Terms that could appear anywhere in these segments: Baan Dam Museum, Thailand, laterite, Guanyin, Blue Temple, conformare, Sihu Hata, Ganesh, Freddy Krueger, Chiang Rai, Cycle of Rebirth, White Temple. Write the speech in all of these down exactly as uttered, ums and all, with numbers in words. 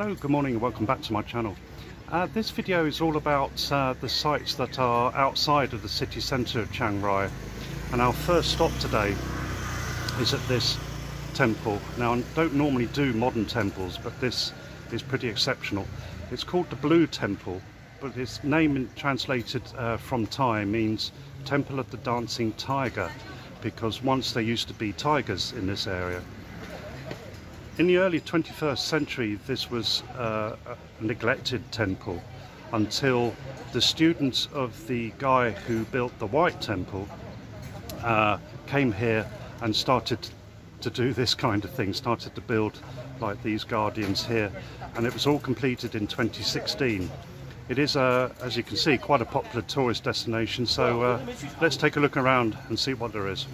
Hello, good morning and welcome back to my channel. Uh, this video is all about uh, the sites that are outside of the city centre of Chiang Rai, and our first stop today is at this temple. Now, I don't normally do modern temples, but this is pretty exceptional. It's called the Blue Temple, but its name translated uh, from Thai means Temple of the Dancing Tiger, because once there used to be tigers in this area. In the early twenty-first century, this was uh, a neglected temple until the students of the guy who built the White Temple uh, came here and started to do this kind of thing, started to build like these guardians here, and it was all completed in twenty sixteen. It is, uh, as you can see, quite a popular tourist destination, so uh, let's take a look around and see what there is.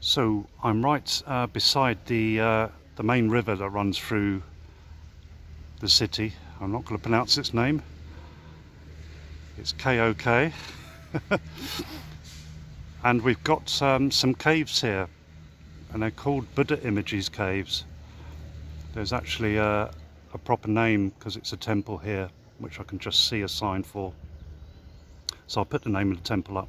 So I'm right uh, beside the uh, the main river that runs through the city. I'm not going to pronounce its name. It's K O K. And we've got um, some caves here, and they're called Buddha Images Caves. There's actually a, a proper name because it's a temple here, which I can just see a sign for. So I'll put the name of the temple up.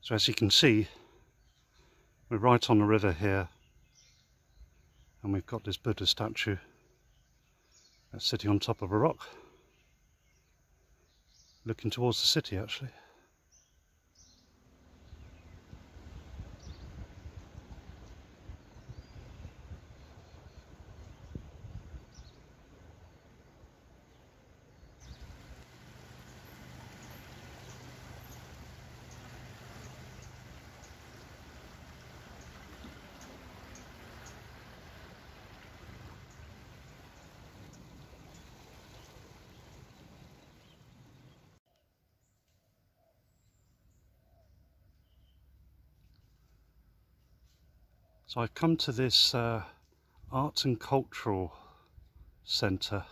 So as you can see, we're right on the river here, and we've got this Buddha statue that's sitting on top of a rock, looking towards the city actually. So I've come to this uh, arts and cultural centre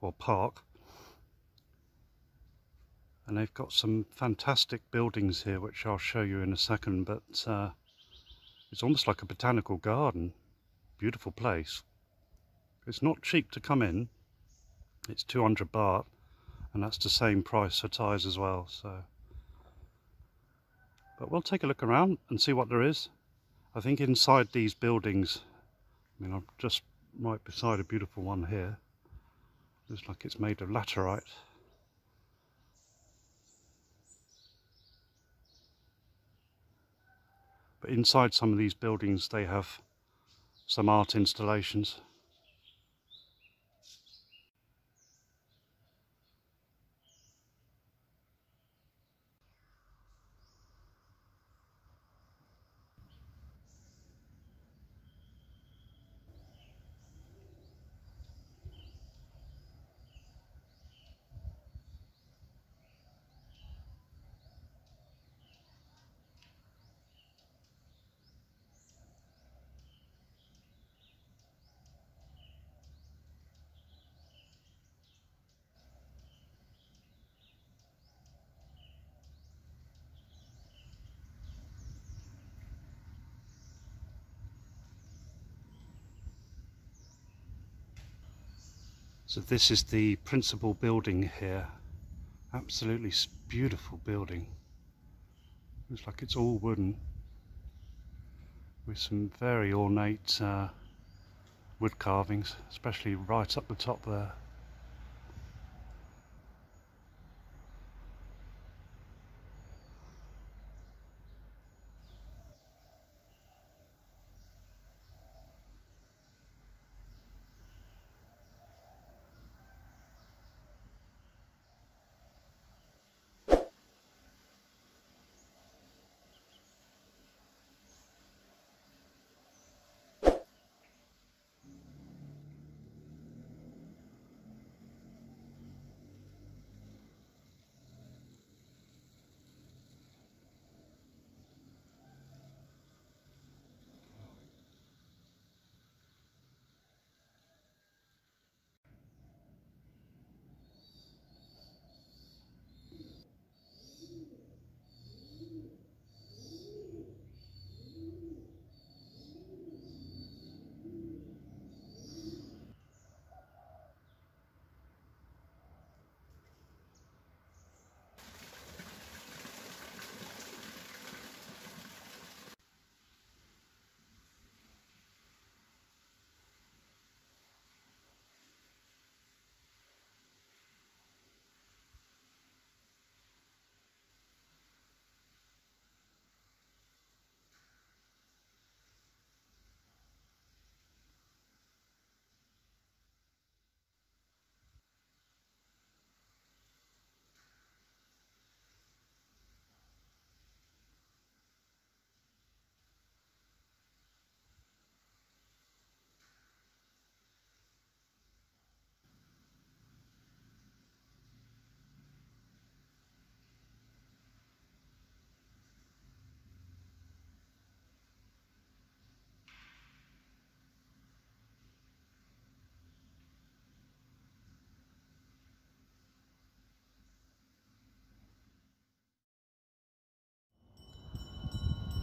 or park, and they've got some fantastic buildings here which I'll show you in a second, but uh, it's almost like a botanical garden. Beautiful place. It's not cheap to come in. It's two hundred baht and that's the same price for tyres as well. So, but we'll take a look around and see what there is. I think inside these buildings, I mean, I'm just right beside a beautiful one here. Looks like it's made of laterite. But inside some of these buildings they have some art installations. So this is the principal building here. Absolutely beautiful building. Looks like it's all wooden, with some very ornate uh, wood carvings, especially right up the top there.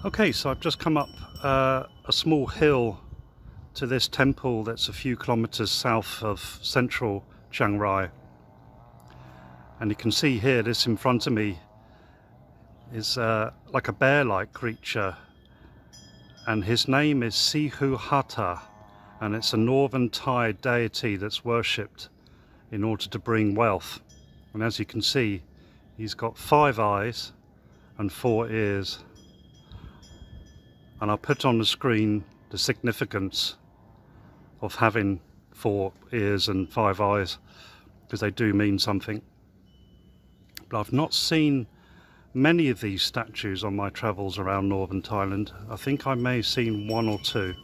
Okay, so I've just come up uh, a small hill to this temple that's a few kilometers south of central Chiang Rai. And you can see here, this in front of me is uh, like a bear-like creature. And his name is Sihu Hata, and it's a northern Thai deity that's worshipped in order to bring wealth. And as you can see, he's got five eyes and four ears. And I'll put on the screen the significance of having four ears and five eyes, because they do mean something. But I've not seen many of these statues on my travels around northern Thailand. I think I may have seen one or two.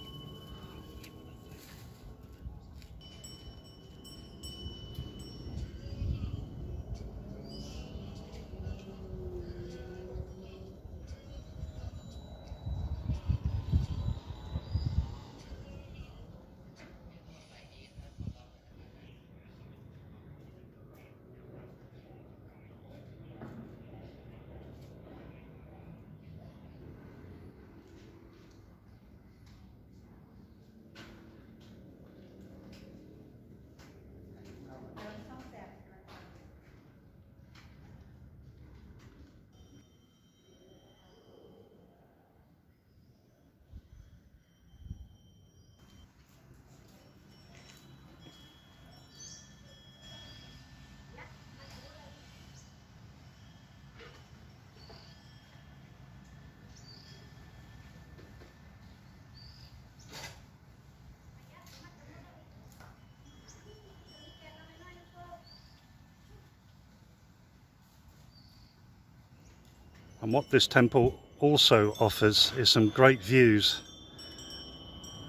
And what this temple also offers is some great views.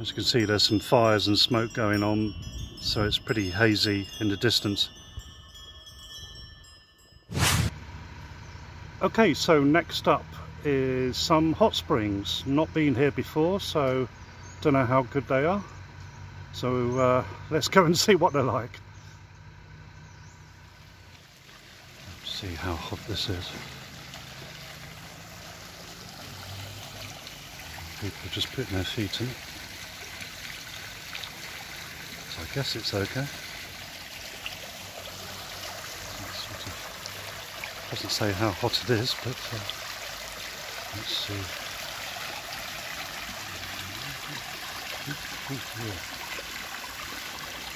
As you can see, there's some fires and smoke going on, so it's pretty hazy in the distance. Okay, so next up is some hot springs. Not been here before, so don't know how good they are. So uh, let's go and see what they're like. Let's see how hot this is. People are just putting their feet in. So I guess it's okay. It sort of doesn't say how hot it is, but uh, let's see.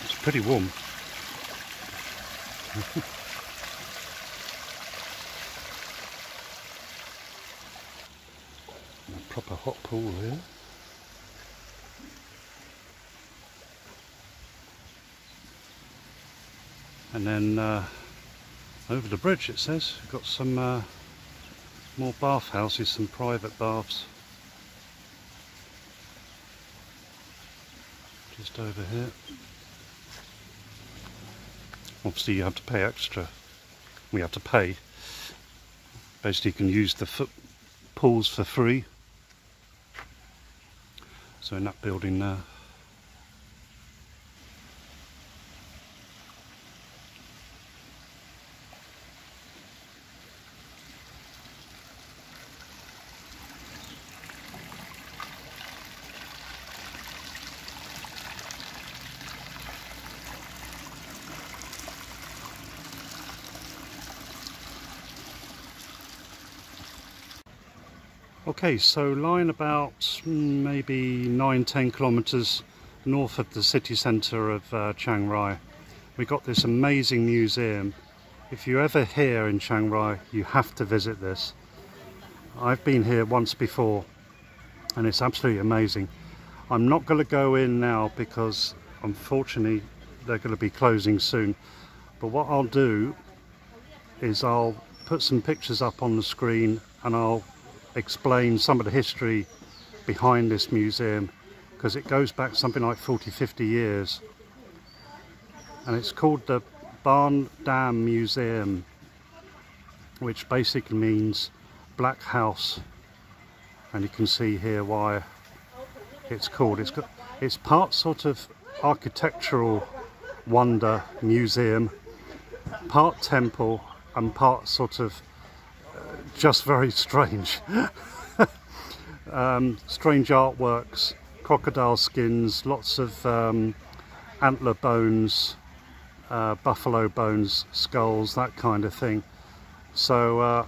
It's pretty warm. A proper hot pool here. And then uh, over the bridge, it says, we've got some uh, more bathhouses, some private baths. Just over here. Obviously you have to pay extra. We have to pay. Basically you can use the foot pools for free. So in that building there. Okay, so lying about maybe nine ten kilometres north of the city centre of uh, Chiang Rai, we got this amazing museum. If you're ever here in Chiang Rai, you have to visit this. I've been here once before and it's absolutely amazing. I'm not going to go in now because unfortunately they're going to be closing soon. But what I'll do is I'll put some pictures up on the screen and I'll explain some of the history behind this museum, because it goes back something like forty fifty years, and it's called the Baan Dam Museum, which basically means black house, and you can see here why it's called. It's got, it's part sort of architectural wonder museum, part temple, and part sort of just very strange. Um, strange artworks, crocodile skins, lots of um, antler bones, uh, buffalo bones, skulls, that kind of thing. So uh,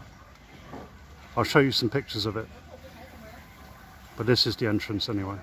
I'll show you some pictures of it. But this is the entrance anyway.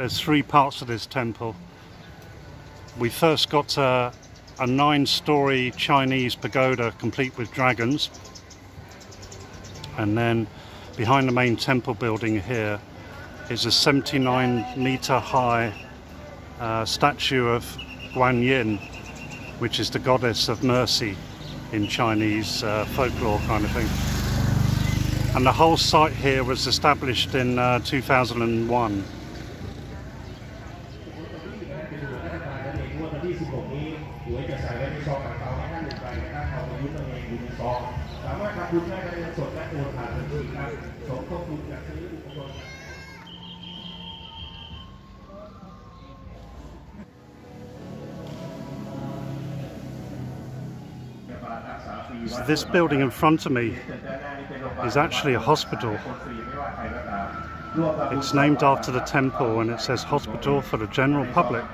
there's three parts to this temple. We first got a, a nine-storey Chinese pagoda complete with dragons, and then behind the main temple building here is a seventy-nine meter high uh, statue of Guanyin, which is the goddess of mercy in Chinese uh, folklore kind of thing. And the whole site here was established in uh, two thousand one. So this building in front of me is actually a hospital. It's named after the temple and it says hospital for the general public.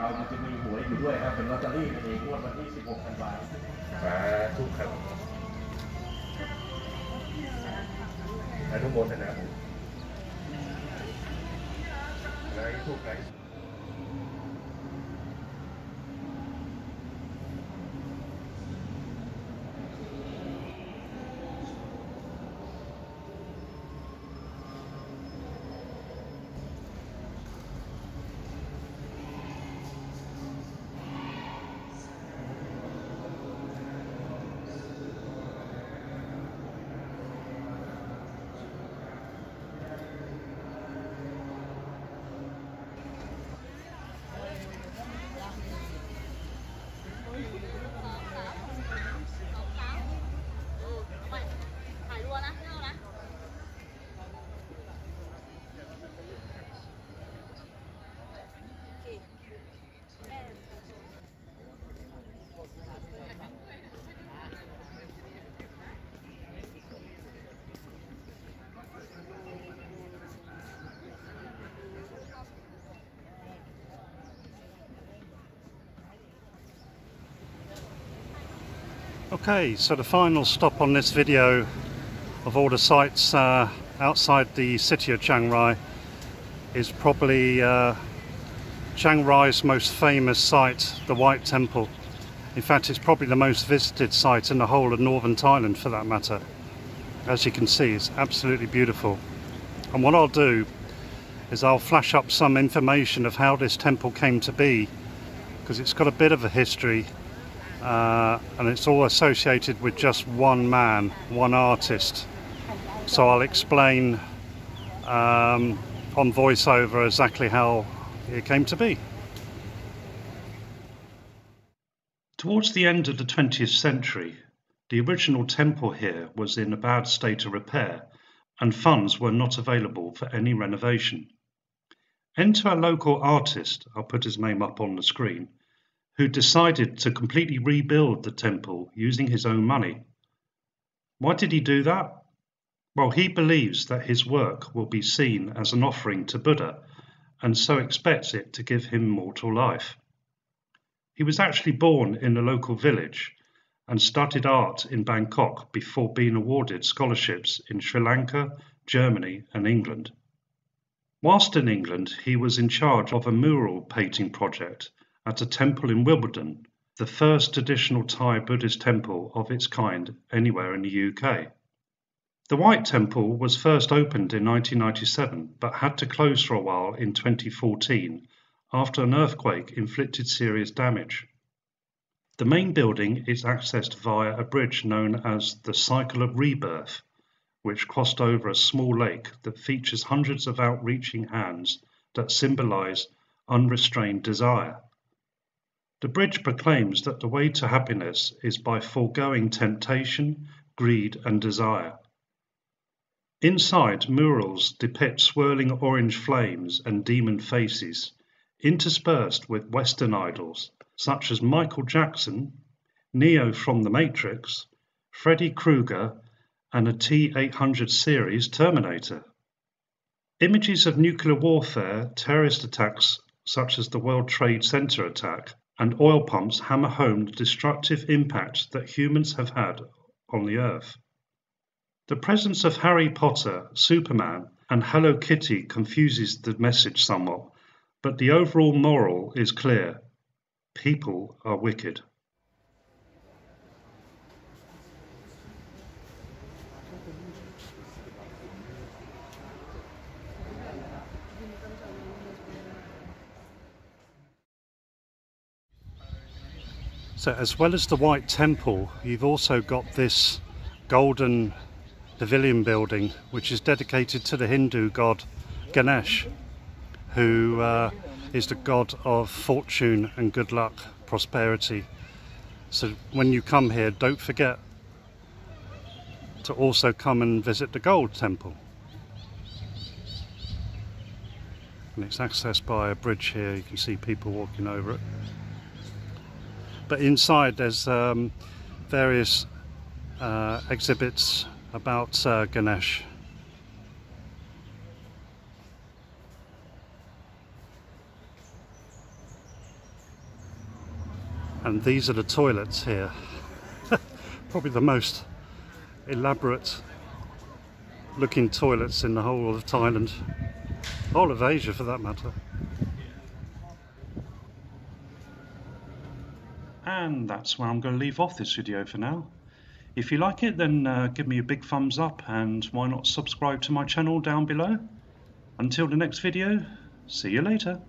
Okay, so the final stop on this video of all the sites uh, outside the city of Chiang Rai is probably uh, Chiang Rai's most famous site, the White Temple. In fact, it's probably the most visited site in the whole of northern Thailand for that matter. As you can see, it's absolutely beautiful. And what I'll do is I'll flash up some information of how this temple came to be, because it's got a bit of a history. Uh, and it's all associated with just one man, one artist. So I'll explain um, on voiceover exactly how it came to be. Towards the end of the twentieth century, the original temple here was in a bad state of repair, and funds were not available for any renovation. Enter a local artist, I'll put his name up on the screen, who decided to completely rebuild the temple using his own money. Why did he do that? Well, he believes that his work will be seen as an offering to Buddha, and so expects it to give him mortal life. He was actually born in a local village and studied art in Bangkok before being awarded scholarships in Sri Lanka, Germany, and England. Whilst in England, he was in charge of a mural painting project at a temple in Wimbledon, the first traditional Thai Buddhist temple of its kind anywhere in the U K. The White Temple was first opened in nineteen ninety-seven, but had to close for a while in twenty fourteen after an earthquake inflicted serious damage. The main building is accessed via a bridge known as the Cycle of Rebirth, which crossed over a small lake that features hundreds of outreaching hands that symbolise unrestrained desire. The bridge proclaims that the way to happiness is by foregoing temptation, greed and desire. Inside, murals depict swirling orange flames and demon faces, interspersed with Western idols such as Michael Jackson, Neo from The Matrix, Freddy Krueger and a T eight hundred series Terminator. Images of nuclear warfare, terrorist attacks such as the World Trade Center attack, and oil pumps hammer home the destructive impact that humans have had on the Earth. The presence of Harry Potter, Superman, and Hello Kitty confuses the message somewhat, But the overall moral is clear. People are wicked. So as well as the White Temple, you've also got this golden pavilion building, which is dedicated to the Hindu god Ganesh, who uh, is the god of fortune and good luck, prosperity. So when you come here, don't forget to also come and visit the Gold Temple. And it's accessed by a bridge here. You can see people walking over it. But inside there's um, various uh, exhibits about uh, Ganesh. And these are the toilets here. Probably the most elaborate looking toilets in the whole of Thailand, whole of Asia for that matter. And that's where I'm going to leave off this video for now. If you like it, then uh, give me a big thumbs up, and why not subscribe to my channel down below. Until the next video, see you later.